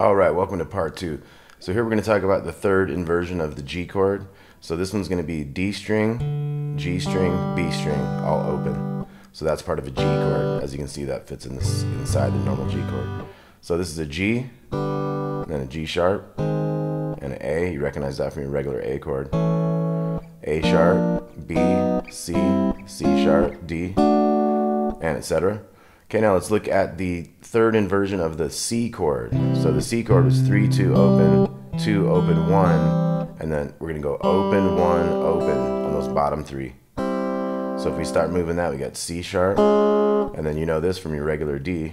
All right, welcome to part two. So here we're going to talk about the third inversion of the G chord. So this one's going to be D string, G string, B string, all open. So that's part of a G chord. As you can see, that fits in this, inside the normal G chord. So this is a G, and then a G sharp, and an A. You recognize that from your regular A chord. A sharp, B, C, C sharp, D, and etc. Okay, now let's look at the third inversion of the C chord. So the C chord was 3, 2 open, 2 open, 1, and then we're going to go open, 1, open on those bottom three. So if we start moving that, we got C sharp, and then you know this from your regular D, D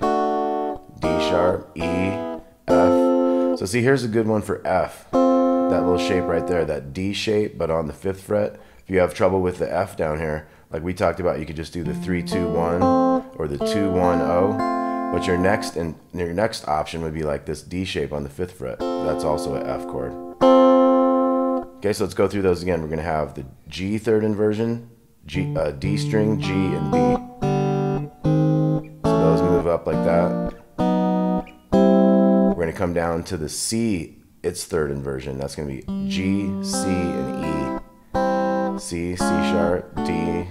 sharp, E, F. So see, here's a good one for F, that little shape right there, that D shape, but on the 5th fret. If you have trouble with the F down here, like we talked about, you could just do the 3, 2, 1. Or the 2, 1, 0, but your next option would be like this D shape on the 5th fret. That's also an F chord. Okay, so let's go through those again. We're gonna have the G third inversion, G, D string, G, and B. So those move up like that. We're gonna come down to the C, its third inversion. That's gonna be G, C, and E. C, C sharp, D,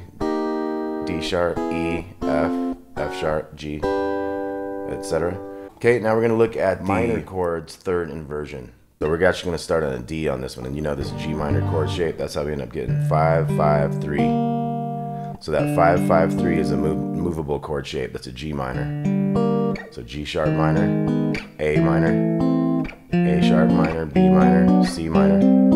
D sharp, E, F, F sharp, G, etc. Okay, now we're going to look at minor chord's third inversion. So we're actually going to start on a D on this one, and you know this G minor chord shape, that's how we end up getting 5, 5, 3. So that 5, 5, 3 is a movable chord shape, that's a G minor. So G sharp minor, A sharp minor, B minor, C minor.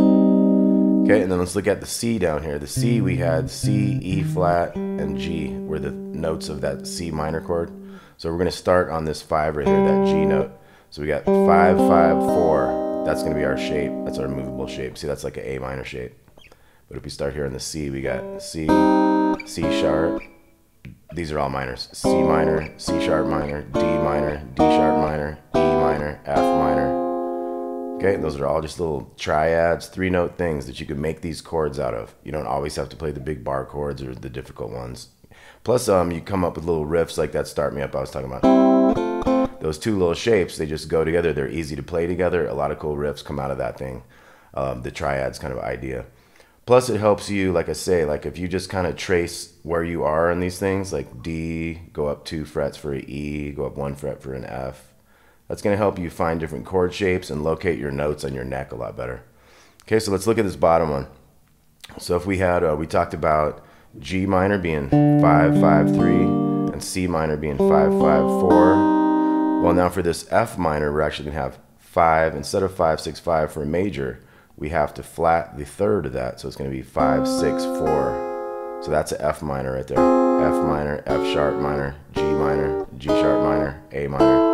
Okay, and then let's look at the C down here. The C, we had C, E flat, and G were the notes of that C minor chord. So we're gonna start on this 5 right here, that G note. So we got 5, 5, 4. That's gonna be our shape. That's our movable shape. See, that's like an A minor shape. But if we start here on the C, we got C, C sharp. These are all minors. C minor, C sharp minor, D sharp minor, E minor, F minor. Okay, and those are all just little triads, 3-note things that you can make these chords out of. You don't always have to play the big bar chords or the difficult ones. Plus, you come up with little riffs like that Start Me Up I was talking about. Those two little shapes, they just go together. They're easy to play together. A lot of cool riffs come out of that thing, the triads kind of idea. Plus, it helps you, like I say, like if you just kind of trace where you are in these things, like D, go up 2 frets for an E, go up 1 fret for an F. That's going to help you find different chord shapes and locate your notes on your neck a lot better. Okay, so let's look at this bottom one. So if we had, we talked about G minor being 5, 5, 3, and C minor being 5, 5, 4. Well, now for this F minor, we're actually going to have 5. Instead of 5, 6, 5 for a major, we have to flat the third of that. So it's going to be 5, 6, 4. So that's an F minor right there. F minor, F sharp minor, G sharp minor, A minor.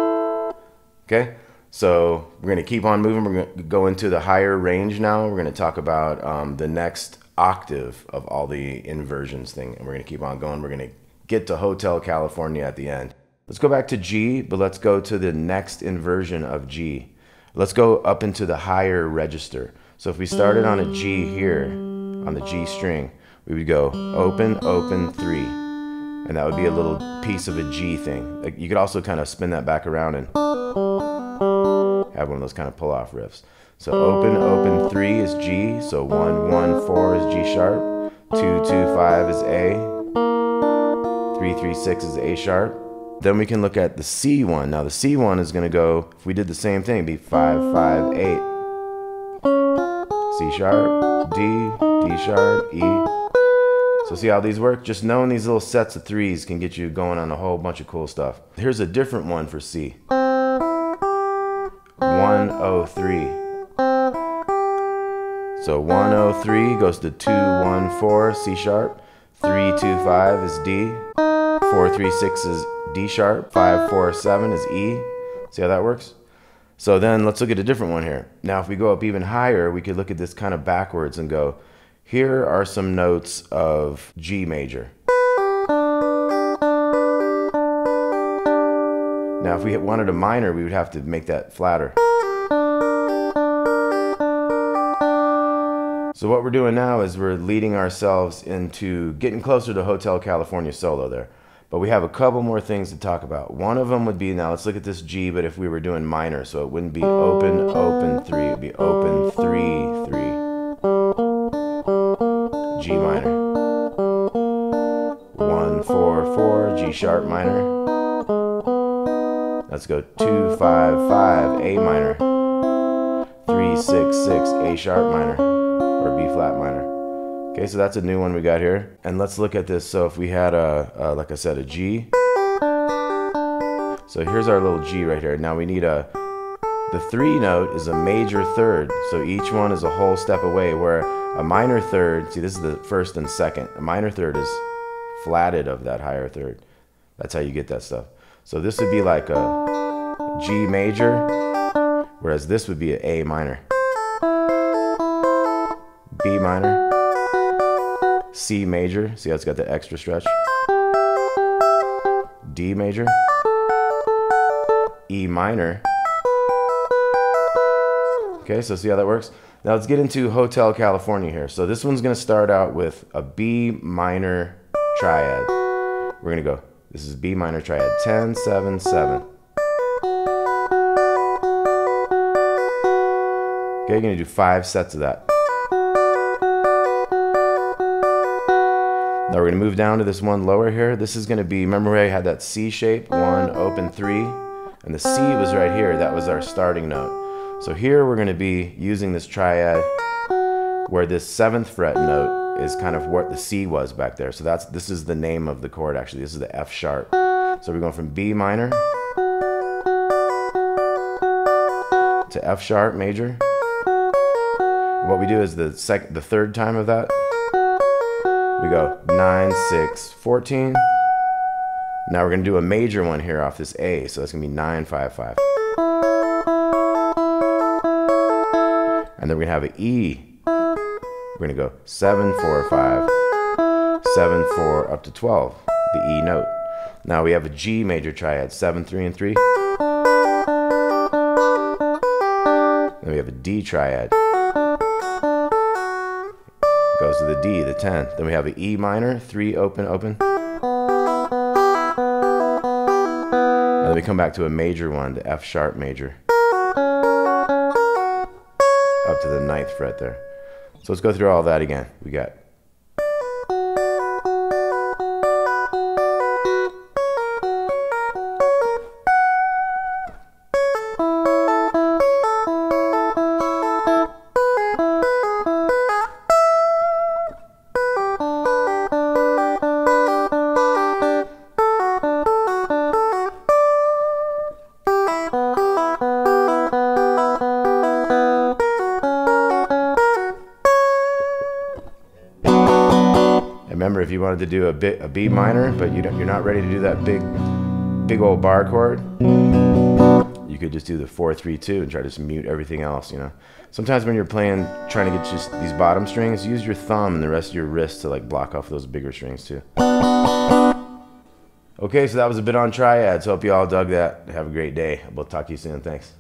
Okay, so we're going to keep on moving. We're going to go into the higher range now. We're going to talk about the next octave of all the inversions thing, and we're going to keep on going. We're going to get to Hotel California at the end. Let's go back to G, but let's go to the next inversion of G. Let's go up into the higher register. So if we started on a G here, on the G string, we would go open, open, 3. And that would be a little piece of a G thing. You could also kind of spin that back around and have one of those kind of pull-off riffs. So open, open, 3 is G. So 1, 1, 4 is G sharp. 2, 2, 5 is A. 3, 3, 6 is A sharp. Then we can look at the C one. Now the C one is going to go, if we did the same thing, it'd be 5, 5, 8. C sharp, D, D sharp, E. So see how these work? Just knowing these little sets of 3s can get you going on a whole bunch of cool stuff. Here's a different one for C. 1, 0, 3. So 1, 0, 3 goes to 2, 1, 4, C sharp. 3, 2, 5 is D. 4, 3, 6 is D sharp. 5, 4, 7 is E. See how that works? So then let's look at a different one here. Now if we go up even higher, we could look at this kind of backwards and go, here are some notes of G major. Now if we wanted a minor, we would have to make that flatter. So what we're doing now is we're leading ourselves into getting closer to Hotel California solo there. But we have a couple more things to talk about. One of them would be, now let's look at this G, but if we were doing minor, so it wouldn't be open, open, three. It would be open, three, three. G minor. 1, 4, 4, G sharp minor. Let's go 2, 5, 5, A minor. 3, 6, 6, A sharp minor, or B flat minor. Okay, so that's a new one we got here. And let's look at this. So if we had a like I said, a G. So here's our little G right here. Now we need the three note is a major third. So each one is a whole step away, where a minor third, see, this is the first and second. A minor third is flatted of that higher third. That's how you get that stuff. So this would be like a G major, whereas this would be an A minor. B minor. C major, see how it's got the extra stretch. D major. E minor. Okay, so see how that works? Now let's get into Hotel California here. So this one's gonna start out with a B minor triad. We're gonna go, this is B minor triad, 10, 7, 7. Okay, you're gonna do 5 sets of that. Now we're going to move down to this one lower here. This is going to be, remember where I had that C shape? 1, open, 3. And the C was right here. That was our starting note. So here we're going to be using this triad where this 7th fret note is kind of what the C was back there. So that's, this is the name of the chord actually. This is the F sharp. So we're going from B minor to F sharp major. What we do is the third time of that, we go 9, 6, 14. Now we're going to do a major one here off this A, so that's going to be 9, 5, 5. And then we're going to have an E. We're going to go 7, 4, 5, 7, 4, up to 12, the E note. Now we have a G major triad, 7, 3, and 3. Then we have a D triad. Goes to the D, the 10. Then we have an E minor, 3, open, open. And then we come back to a major one, the F sharp major. Up to the 9th fret there. So let's go through all that again. We got. Remember, if you wanted to do a B minor, but you're not ready to do that big old bar chord, you could just do the 4-3-2 and try to just mute everything else. You know, sometimes when you're playing, trying to get just these bottom strings, use your thumb and the rest of your wrist to like block off those bigger strings too. Okay, so that was a bit on triads. Hope you all dug that. Have a great day. We'll talk to you soon. Thanks.